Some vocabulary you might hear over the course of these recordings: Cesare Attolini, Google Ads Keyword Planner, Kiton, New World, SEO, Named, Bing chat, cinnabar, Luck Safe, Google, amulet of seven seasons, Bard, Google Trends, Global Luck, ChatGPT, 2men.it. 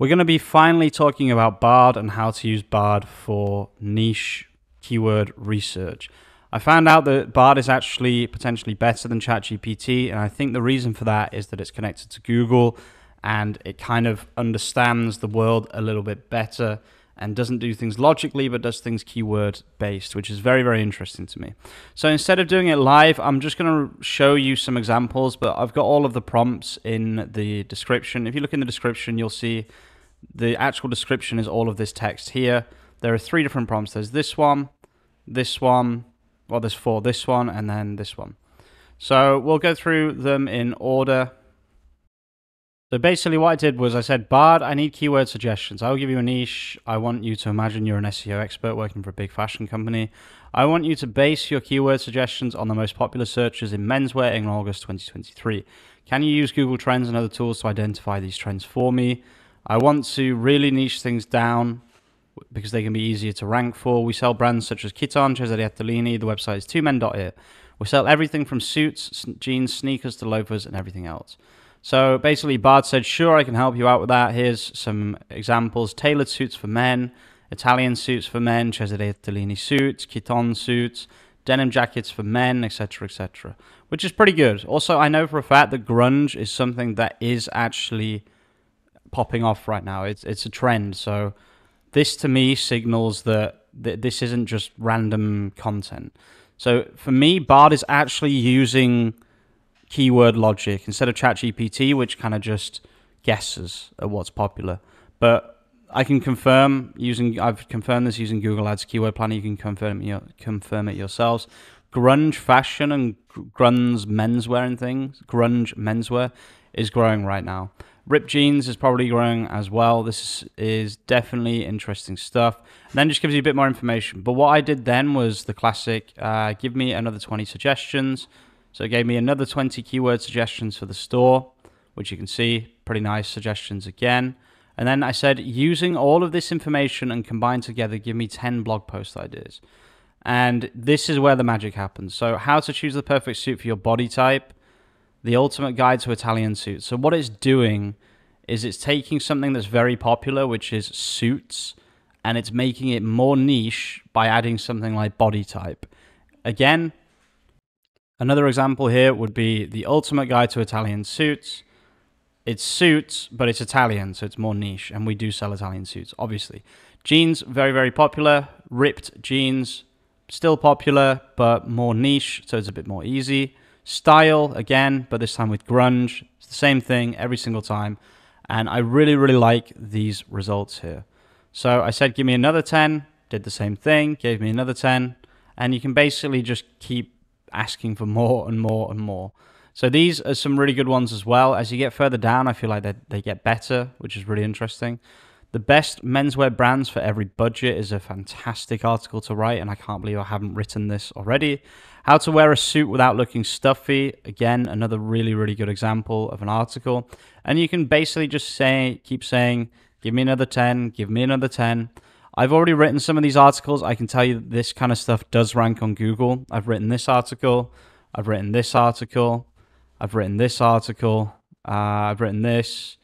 We're going to be finally talking about Bard and how to use Bard for niche keyword research. I found out that Bard is actually potentially better than ChatGPT, and I think the reason for that is that it's connected to Google and it kind of understands the world a little bit better and doesn't do things logically but does things keyword based, which is very, very interesting to me. So instead of doing it live, I'm just going to show you some examples, but I've got all of the prompts in the description. If you look in the description, you'll see the actual description is all of this text here. There are three different prompts. There's this one, well, there's four, this one, and then this one. So we'll go through them in order. So basically what I did was I said, Bard, I need keyword suggestions. I'll give you a niche. I want you to imagine you're an SEO expert working for a big fashion company. I want you to base your keyword suggestions on the most popular searches in menswear in August 2023. Can you use Google Trends and other tools to identify these trends for me? I want to really niche things down because they can be easier to rank for. We sell brands such as Kiton, Cesare Attolini. The website is 2men.it. We sell everything from suits, jeans, sneakers to loafers and everything else. So basically Bard said, sure, I can help you out with that. Here's some examples. Tailored suits for men, Italian suits for men, Cesare Attolini suits, Kiton suits, denim jackets for men, etc., etc., which is pretty good. Also, I know for a fact that grunge is something that is actually popping off right now. It's a trend. So this to me signals that this isn't just random content. So for me, Bard is actually using keyword logic instead of ChatGPT, which kind of just guesses at what's popular. But I can confirm using, I've confirmed this using Google Ads Keyword Planner. You can confirm it yourselves. Grunge fashion and grunge menswear and things. Grunge menswear is growing right now. Ripped jeans is probably growing as well. This is definitely interesting stuff. And then just gives you a bit more information. But what I did then was the classic, give me another 20 suggestions. So it gave me another 20 keyword suggestions for the store, which you can see, pretty nice suggestions again. And then I said, using all of this information and combined together, give me 10 blog post ideas. And this is where the magic happens. So how to choose the perfect suit for your body type. The ultimate guide to Italian suits. So what it's doing is it's taking something that's very popular, which is suits, and it's making it more niche by adding something like body type. Again, another example here would be the ultimate guide to Italian suits. It's suits, but it's Italian, so it's more niche, and we do sell Italian suits, obviously. Jeans, very, very popular. Ripped jeans, still popular, but more niche, so it's a bit more easy. Style again, but this time with grunge. It's the same thing every single time, and I really, really like these results here. So I said, give me another 10, did the same thing, gave me another 10, and you can basically just keep asking for more and more and more. So these are some really good ones as well. As you get further down, I feel like they get better, which is really interesting. The best menswear brands for every budget is a fantastic article to write, and I can't believe I haven't written this already. How to wear a suit without looking stuffy. Again, another really, really good example of an article. And you can basically just say, keep saying, give me another 10, give me another 10. I've already written some of these articles. I can tell you that this kind of stuff does rank on Google. I've written this article. I've written this article. I've written this article. I've written this.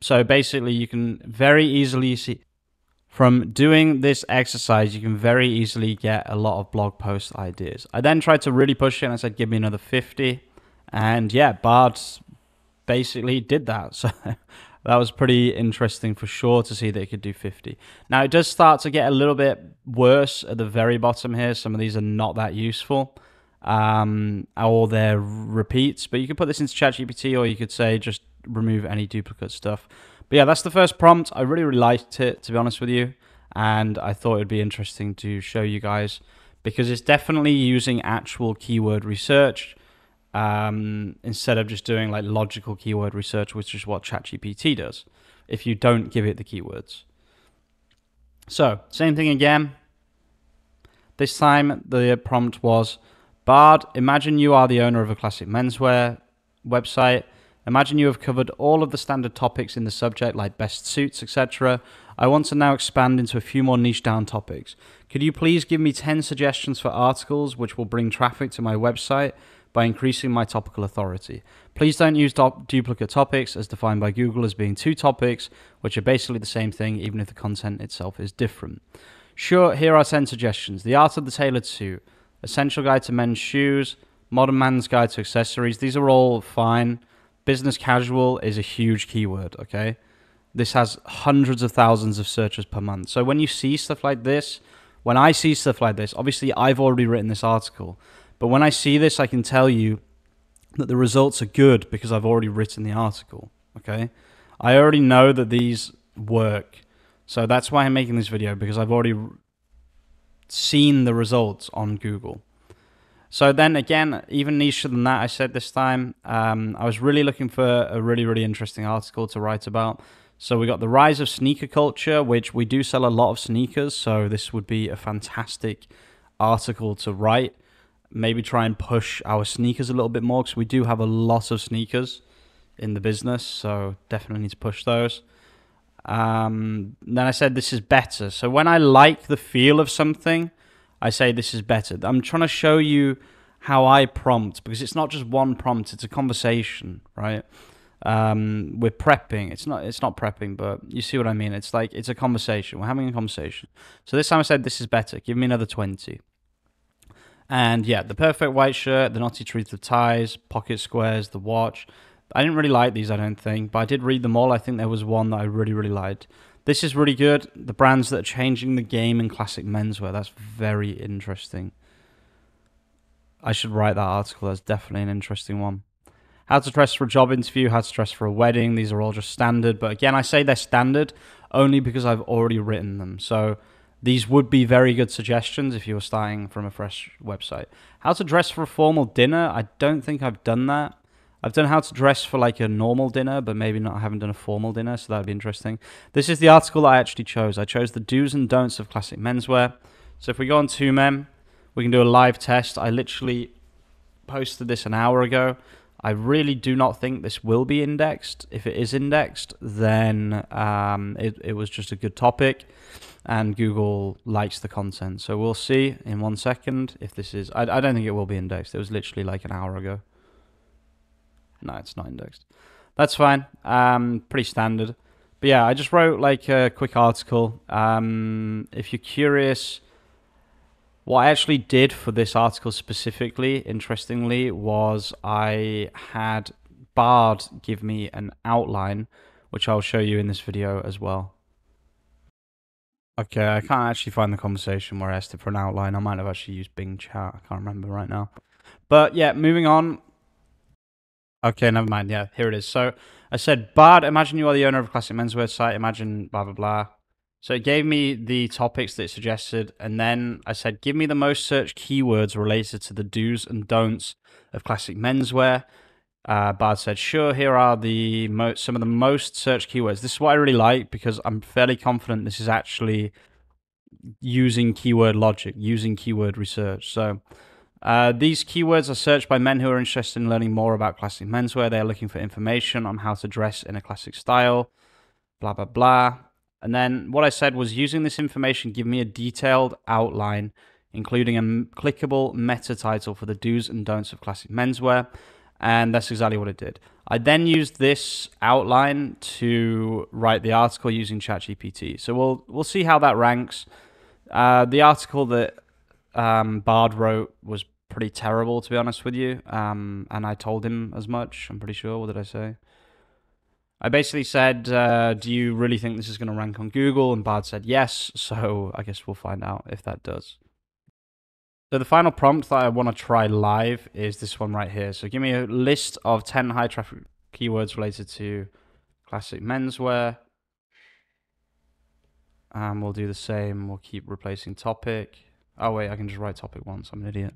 So basically, you can very easily see from doing this exercise, you can very easily get a lot of blog post ideas. I then tried to really push it and I said, give me another 50. And yeah, Bard basically did that. So that was pretty interesting for sure to see that it could do 50. Now, it does start to get a little bit worse at the very bottom here. Some of these are not that useful. Or their repeats, but you could put this into ChatGPT, or you could say just remove any duplicate stuff. But yeah, that's the first prompt. I really, really liked it, to be honest with you, and I thought it'd be interesting to show you guys because it's definitely using actual keyword research instead of just doing like logical keyword research, which is what ChatGPT does if you don't give it the keywords. So same thing again. This time the prompt was, Bard, imagine you are the owner of a classic menswear website. Imagine you have covered all of the standard topics in the subject, like best suits, etc. I want to now expand into a few more niche down topics. Could you please give me 10 suggestions for articles which will bring traffic to my website? by increasing my topical authority. Please don't use duplicate topics as defined by Google as being two topics, which are basically the same thing, even if the content itself is different. Sure, here are 10 suggestions. The Art of the Tailored Suit, Essential Guide to Men's Shoes, Modern Man's Guide to Accessories. These are all fine. Business casual is a huge keyword, okay? This has hundreds of thousands of searches per month. So when you see stuff like this, when I see stuff like this, obviously I've already written this article, but when I see this, I can tell you that the results are good because I've already written the article, okay? I already know that these work. So that's why I'm making this video, because I've already seen the results on Google. So then again, even nicher than that, I said this time, I was really looking for a really interesting article to write about. So we got the rise of sneaker culture, which we do sell a lot of sneakers. So this would be a fantastic article to write. Maybe try and push our sneakers a little bit more, because we do have a lot of sneakers in the business. So definitely need to push those. Then I said, this is better. So when I like the feel of something, I say this is better. I'm trying to show you how I prompt, because it's not just one prompt, it's a conversation, right? We're prepping. It's not prepping, but you see what I mean. It's like, it's a conversation. We're having a conversation. So this time I said, this is better. Give me another 20. And yeah, the perfect white shirt, the naughty truth of ties, pocket squares, the watch. I didn't really like these, I don't think, but I did read them all. I think there was one that I really liked. This is really good. The brands that are changing the game in classic menswear. That's very interesting. I should write that article. That's definitely an interesting one. How to dress for a job interview, how to dress for a wedding. These are all just standard. But again, I say they're standard only because I've already written them. So these would be very good suggestions if you were starting from a fresh website. How to dress for a formal dinner. I don't think I've done that. I've done how to dress for like a normal dinner, but maybe not. I haven't done a formal dinner, so that'd be interesting. This is the article that I actually chose. I chose the do's and don'ts of classic menswear. So if we go on 2men, we can do a live test. I literally posted this an hour ago. I really do not think this will be indexed. If it is indexed, then it was just a good topic, and Google likes the content. So we'll see in 1 second if this is... I don't think it will be indexed. It was literally like an hour ago. No, it's not indexed. That's fine. Pretty standard. But yeah, I just wrote like a quick article. If you're curious what I actually did for this article specifically, interestingly, was I had Bard give me an outline, which I'll show you in this video as well. Okay, I can't actually find the conversation where I asked it for an outline. I might have actually used Bing chat. I can't remember right now. But yeah, moving on. Okay, never mind. Yeah, here it is. So I said, Bard, imagine you are the owner of a classic menswear site. Imagine blah, blah, blah. So it gave me the topics that it suggested. And then I said, give me the most searched keywords related to the do's and don'ts of classic menswear. Bard said, sure, here are the some of the most searched keywords. This is what I really like, because I'm fairly confident this is actually using keyword logic, using keyword research. So... these keywords are searched by men who are interested in learning more about classic menswear. They are looking for information on how to dress in a classic style, blah, blah, blah. And then what I said was, using this information, give me a detailed outline, including a clickable meta title for the do's and don'ts of classic menswear. And that's exactly what it did. I then used this outline to write the article using ChatGPT. So we'll see how that ranks. The article that Bard wrote was pretty terrible, to be honest with you, and I told him as much, I'm pretty sure. What did I say? I basically said, do you really think this is going to rank on Google? And Bard said yes, so I guess we'll find out if that does. So the final prompt that I want to try live is this one right here. So give me a list of 10 high traffic keywords related to classic menswear, and we'll do the same. We'll keep replacing topic. Oh wait, I can just write topic once. I'm an idiot.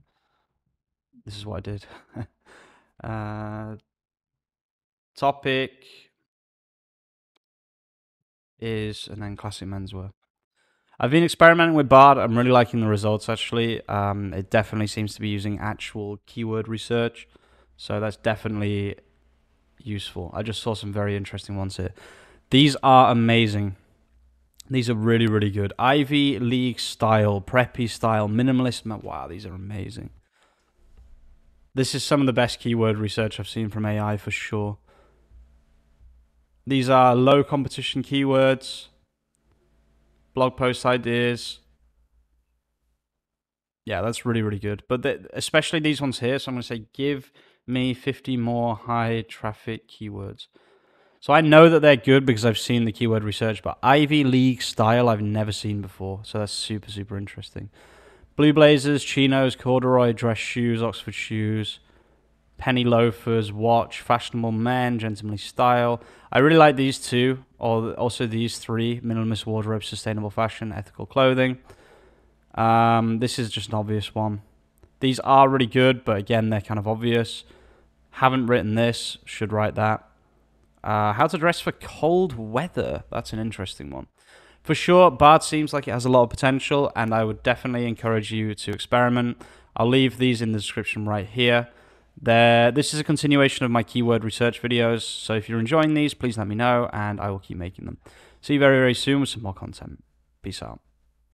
This is what I did. Topic is, and then classic menswear. I've been experimenting with Bard. I'm really liking the results, actually. It definitely seems to be using actual keyword research. So that's definitely useful. I just saw some very interesting ones here. These are amazing. These are really good. Ivy League style, preppy style, minimalist. Wow, these are amazing. This is some of the best keyword research I've seen from AI for sure. These are low competition keywords, blog post ideas. Yeah, that's really, really good. But especially these ones here. So I'm going to say, give me 50 more high traffic keywords. So I know that they're good because I've seen the keyword research, but Ivy League style I've never seen before. So that's super, super interesting. Blue blazers, chinos, corduroy, dress shoes, Oxford shoes, penny loafers, watch, fashionable men, gentlemanly style. I really like these two, or also these three: minimalist wardrobe, sustainable fashion, ethical clothing. This is just an obvious one. These are really good, but again, they're kind of obvious. Haven't written this, should write that. How to dress for cold weather. That's an interesting one. For sure, Bard seems like it has a lot of potential, and I would definitely encourage you to experiment. I'll leave these in the description right here. This is a continuation of my keyword research videos, so if you're enjoying these, please let me know, and I will keep making them. See you very, very soon with some more content. Peace out.